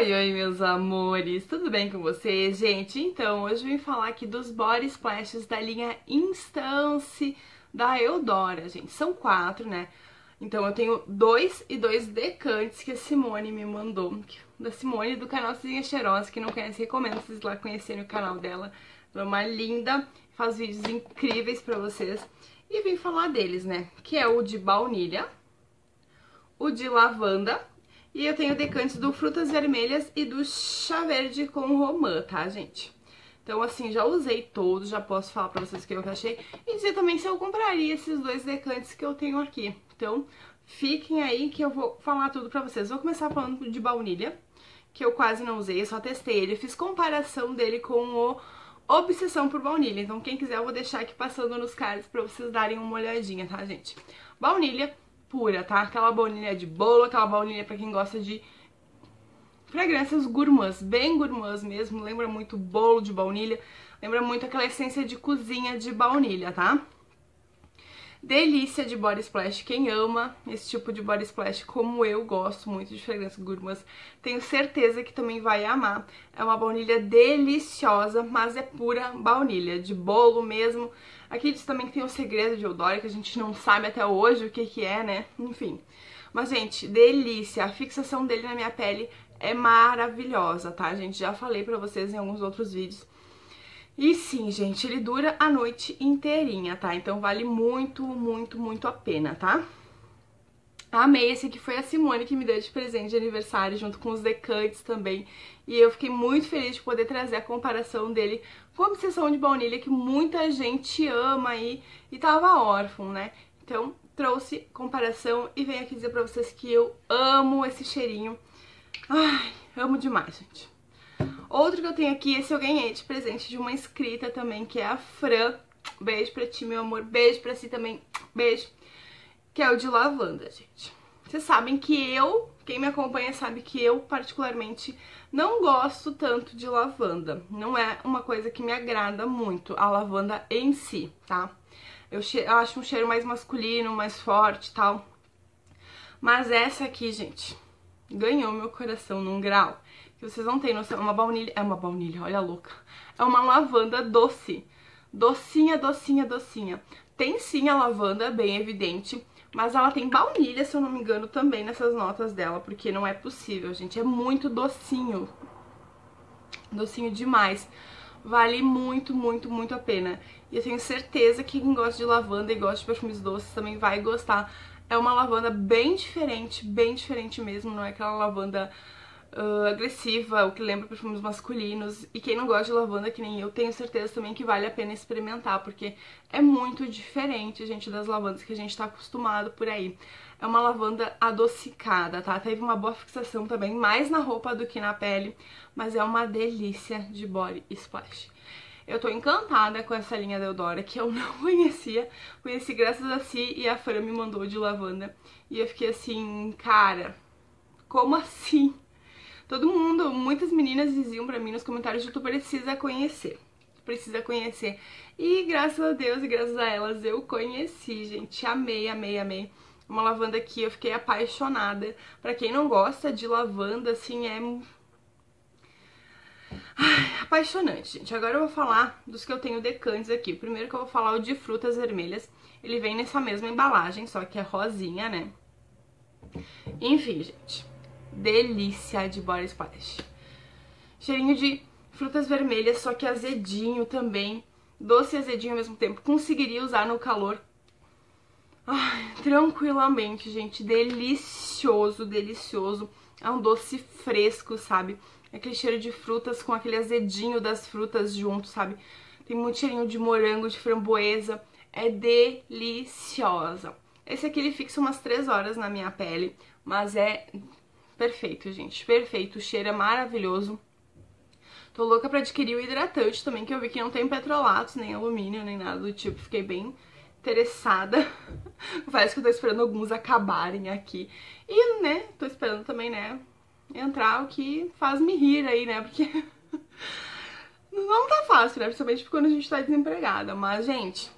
Oi, oi, meus amores! Tudo bem com vocês, gente? Então, hoje eu vim falar aqui dos body splashes da linha Instance da Eudora, gente. São 4, né? Então, eu tenho 2 e 2 decantes que a Simone me mandou. Da Simone, do canal Cisinha Cheirosa. Quem não conhece, recomendo vocês lá conhecerem o canal dela. Ela é uma linda, faz vídeos incríveis pra vocês. E vim falar deles, né? Que é o de baunilha, o de lavanda. E eu tenho decantes do frutas vermelhas e do chá verde com romã, tá, gente? Então, assim, já usei todos, já posso falar pra vocês o que eu achei. E dizer também se eu compraria esses 2 decantes que eu tenho aqui. Então, fiquem aí que eu vou falar tudo pra vocês. Vou começar falando de baunilha, que eu quase não usei, eu só testei ele. Eu fiz comparação dele com o Obsessão por Baunilha. Então, quem quiser, eu vou deixar aqui passando nos cards pra vocês darem uma olhadinha, tá, gente? Baunilha pura, tá? Aquela baunilha de bolo, aquela baunilha pra quem gosta de fragrâncias gourmãs, bem gourmãs mesmo, lembra muito bolo de baunilha, lembra muito aquela essência de cozinha de baunilha, tá? Delícia de body splash, quem ama esse tipo de body splash, como eu gosto muito de fragrâncias gourmãs, tenho certeza que também vai amar. É uma baunilha deliciosa, mas é pura baunilha, de bolo mesmo. Aqui diz também que tem o Segredo de Eudora, que a gente não sabe até hoje o que que é, né? Enfim. Mas, gente, delícia. A fixação dele na minha pele é maravilhosa, tá, gente? Já falei pra vocês em alguns outros vídeos. E sim, gente, ele dura a noite inteirinha, tá? Então vale muito, muito, muito a pena, tá? Amei, esse aqui foi a Simone que me deu de presente de aniversário, junto com os decantes também. E eu fiquei muito feliz de poder trazer a comparação dele com a Obsessão de Baunilha, que muita gente ama aí e tava órfão, né? Então trouxe comparação e venho aqui dizer pra vocês que eu amo esse cheirinho. Ai, amo demais, gente. Outro que eu tenho aqui, esse eu ganhei de presente de uma inscrita também, que é a Fran. Beijo pra ti, meu amor. Beijo pra si também. Beijo. Que é o de lavanda, gente. Vocês sabem que eu, quem me acompanha sabe que eu particularmente não gosto tanto de lavanda. Não é uma coisa que me agrada muito, a lavanda em si, tá? Eu acho um cheiro mais masculino, mais forte e tal. Mas essa aqui, gente, ganhou meu coração num grau que vocês não têm noção. É uma baunilha, olha a louca. É uma lavanda doce. Docinha, docinha, docinha. Tem sim a lavanda, bem evidente, mas ela tem baunilha, se eu não me engano, também nessas notas dela, porque não é possível, gente. É muito docinho. Docinho demais. Vale muito, muito, muito a pena. E eu tenho certeza que quem gosta de lavanda e gosta de perfumes doces também vai gostar. É uma lavanda bem diferente mesmo. Não é aquela lavanda agressiva, o que lembra perfumes masculinos. E quem não gosta de lavanda, que nem eu, tenho certeza também que vale a pena experimentar, porque é muito diferente, gente, das lavandas que a gente tá acostumado por aí. É uma lavanda adocicada, tá? Teve uma boa fixação também, mais na roupa do que na pele, mas é uma delícia de body splash. Eu tô encantada com essa linha da Eudora, que eu não conhecia. Conheci graças a si e a Fran me mandou de lavanda. E eu fiquei assim, cara, como assim? Todo mundo, muitas meninas diziam pra mim nos comentários que tu precisa conhecer, precisa conhecer. E graças a Deus e graças a elas eu conheci, gente. Amei, amei, amei. Uma lavanda que eu fiquei apaixonada. Pra quem não gosta de lavanda, assim, é... ai, apaixonante, gente. Agora eu vou falar dos que eu tenho decantes aqui. Primeiro que eu vou falar o de frutas vermelhas. Ele vem nessa mesma embalagem, só que é rosinha, né? Enfim, gente, delícia de body splash. Cheirinho de frutas vermelhas, só que azedinho também. Doce e azedinho ao mesmo tempo. Conseguiria usar no calor. Ai, tranquilamente, gente. Delicioso, delicioso. É um doce fresco, sabe? É aquele cheiro de frutas com aquele azedinho das frutas junto, sabe? Tem muito cheirinho de morango, de framboesa. É deliciosa. Esse aqui ele fixa umas 3 horas na minha pele, mas é... perfeito, gente, perfeito, o cheiro é maravilhoso. Tô louca pra adquirir o hidratante também, que eu vi que não tem petrolatos, nem alumínio, nem nada do tipo. Fiquei bem interessada. Parece que eu tô esperando alguns acabarem aqui. E, né, tô esperando também, né, entrar o que faz me rir aí, né, porque não tá fácil, né, principalmente quando a gente tá desempregada. Mas, gente,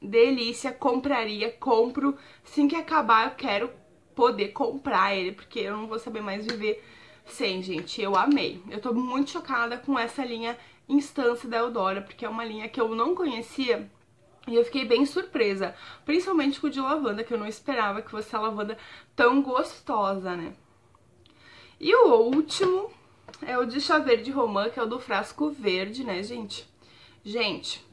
delícia, compraria, compro. Assim que acabar eu quero poder comprar ele, porque eu não vou saber mais viver 100, gente, eu amei. Eu tô muito chocada com essa linha Instance da Eudora, porque é uma linha que eu não conhecia e eu fiquei bem surpresa, principalmente com o de lavanda, que eu não esperava que fosse a lavanda tão gostosa, né? E o último é o de chá verde romã, que é o do frasco verde, né, gente? Gente,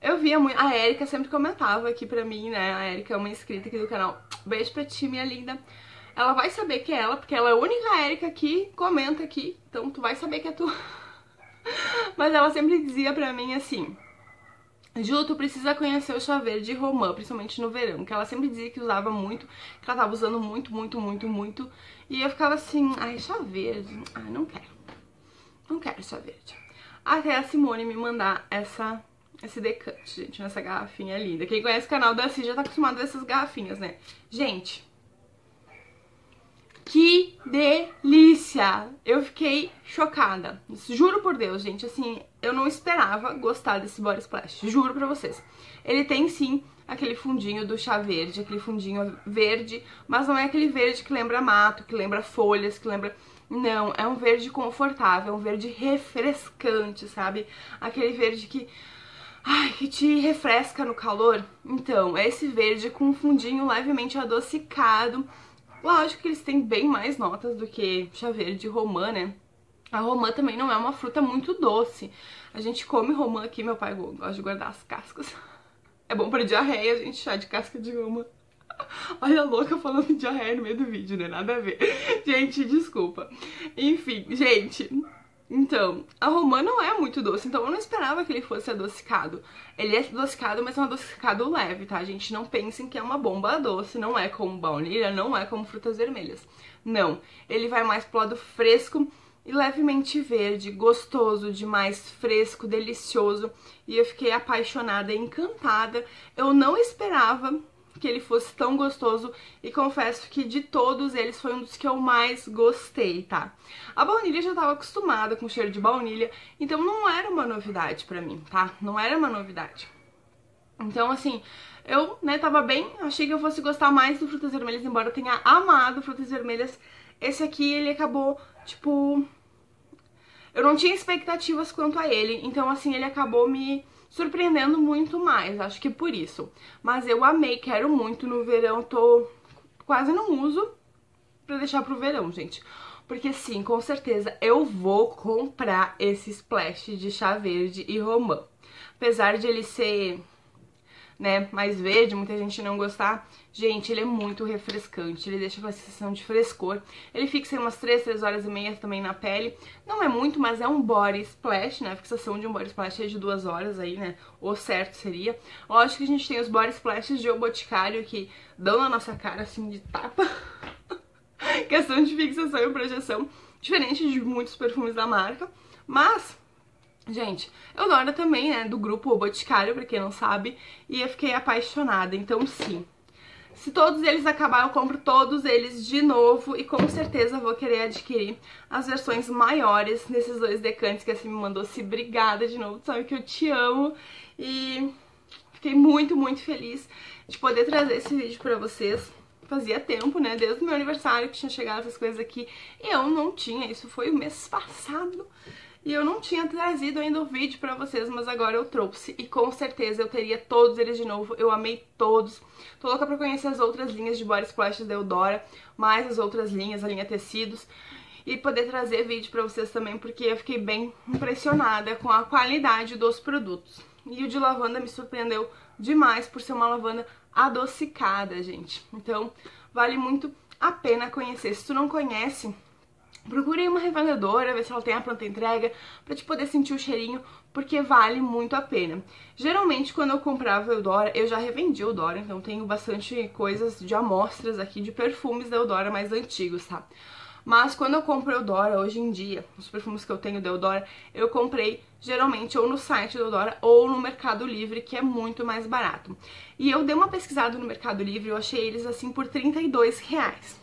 eu via muito... A Erika sempre comentava aqui pra mim, né? A Erika é uma inscrita aqui do canal. Beijo pra ti, minha linda. Ela vai saber que é ela, porque ela é a única Erika que comenta aqui. Então tu vai saber que é tu. Mas ela sempre dizia pra mim assim... Ju, tu precisa conhecer o chá verde romã, principalmente no verão, que ela sempre dizia que usava muito, que ela tava usando muito. E eu ficava assim, ai, chá verde, ai, não quero. Não quero chá verde. Até a Simone me mandar esse decante, gente, nessa garrafinha linda. Quem conhece o canal da Cis já tá acostumado a essas garrafinhas, né? Gente, que delícia! Eu fiquei chocada. Juro por Deus, gente, assim... Eu não esperava gostar desse body splash, juro pra vocês. Ele tem sim aquele fundinho do chá verde, aquele fundinho verde, mas não é aquele verde que lembra mato, que lembra folhas, que lembra... Não, é um verde confortável, um verde refrescante, sabe? Aquele verde que... Ai, que te refresca no calor. Então, é esse verde com um fundinho levemente adocicado. Lógico que eles têm bem mais notas do que chá verde romã, né? A romã também não é uma fruta muito doce. A gente come romã aqui, meu pai gosta de guardar as cascas. É bom pra diarreia, gente, chá de casca de romã. Olha a louca falando de diarreia no meio do vídeo, né? Nada a ver. Gente, desculpa. Enfim, gente... Então, a romã não é muito doce, então eu não esperava que ele fosse adocicado. Ele é adocicado, mas é um adocicado leve, tá, gente? Não pensem que é uma bomba doce, não é como baunilha, não é como frutas vermelhas. Não, ele vai mais pro lado fresco e levemente verde, gostoso, demais, fresco, delicioso. E eu fiquei apaixonada, encantada. Eu não esperava que ele fosse tão gostoso e confesso que de todos eles foi um dos que eu mais gostei, tá? A baunilha eu já estava acostumada com o cheiro de baunilha, então não era uma novidade pra mim, tá? Não era uma novidade. Então, assim... Eu, né, tava bem, achei que eu fosse gostar mais do frutas vermelhas, embora eu tenha amado frutas vermelhas. Esse aqui, ele acabou, tipo... Eu não tinha expectativas quanto a ele, então, assim, ele acabou me surpreendendo muito mais, acho que por isso. Mas eu amei, quero muito, no verão, tô... Quase não uso pra deixar pro verão, gente. Porque, sim, com certeza, eu vou comprar esse splash de chá verde e romã. Apesar de ele ser... né, mais verde, muita gente não gostar. Gente, ele é muito refrescante, ele deixa uma sensação de frescor. Ele fixa em umas 3 horas e meia também na pele. Não é muito, mas é um body splash, né? A fixação de um body splash é de 2 horas aí, né? O certo seria. Lógico que a gente tem os body splashes de O Boticário que dão na nossa cara, assim, de tapa. Questão de fixação e projeção, diferente de muitos perfumes da marca. Mas... Gente, Eudora também, né, do grupo O Boticário, pra quem não sabe, e eu fiquei apaixonada, então sim. Se todos eles acabarem, eu compro todos eles de novo e com certeza vou querer adquirir as versões maiores nesses 2 decantes que assim me mandou. Se obrigada de novo, sabe que eu te amo e fiquei muito feliz de poder trazer esse vídeo pra vocês. Fazia tempo, né, desde o meu aniversário que tinha chegado essas coisas aqui e eu não tinha, isso foi o mês passado. E eu não tinha trazido ainda o vídeo pra vocês, mas agora eu trouxe. E com certeza eu teria todos eles de novo, eu amei todos. Tô louca pra conhecer as outras linhas de body splash da Eudora, mais as outras linhas, a linha tecidos. E poder trazer vídeo pra vocês também, porque eu fiquei bem impressionada com a qualidade dos produtos. E o de lavanda me surpreendeu demais por ser uma lavanda adocicada, gente. Então vale muito a pena conhecer. Se tu não conhece... Procure uma revendedora, ver se ela tem a pronta entrega, pra te poder sentir o cheirinho, porque vale muito a pena. Geralmente, quando eu comprava Eudora, eu já revendi Eudora, então tenho bastante coisas de amostras aqui de perfumes da Eudora mais antigos, tá? Mas quando eu compro Eudora, hoje em dia, os perfumes que eu tenho da Eudora, eu comprei geralmente ou no site da Eudora ou no Mercado Livre, que é muito mais barato. E eu dei uma pesquisada no Mercado Livre, eu achei eles assim por R$32.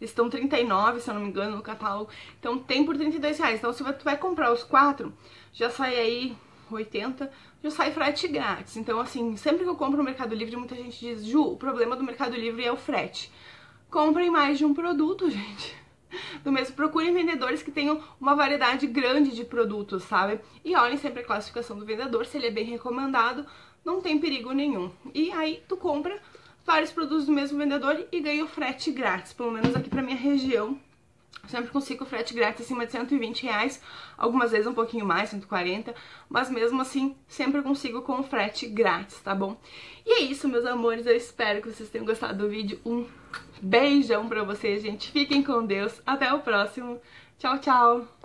Estão R$39, se eu não me engano, no catálogo. Então tem por R$32. Então se tu vai comprar os 4, já sai aí 80, já sai frete grátis. Então assim, sempre que eu compro no Mercado Livre, muita gente diz: Ju, o problema do Mercado Livre é o frete. Comprem mais de um produto, gente. do mesmo. Procurem vendedores que tenham uma variedade grande de produtos, sabe? E olhem sempre a classificação do vendedor, se ele é bem recomendado, não tem perigo nenhum. E aí tu compra vários produtos do mesmo vendedor e ganha o frete grátis, pelo menos aqui pra minha região. Eu sempre consigo frete grátis acima de R$120, algumas vezes um pouquinho mais, 140, mas mesmo assim sempre consigo com frete grátis, tá bom? E é isso, meus amores, eu espero que vocês tenham gostado do vídeo, um beijão pra vocês, gente, fiquem com Deus, até o próximo, tchau, tchau!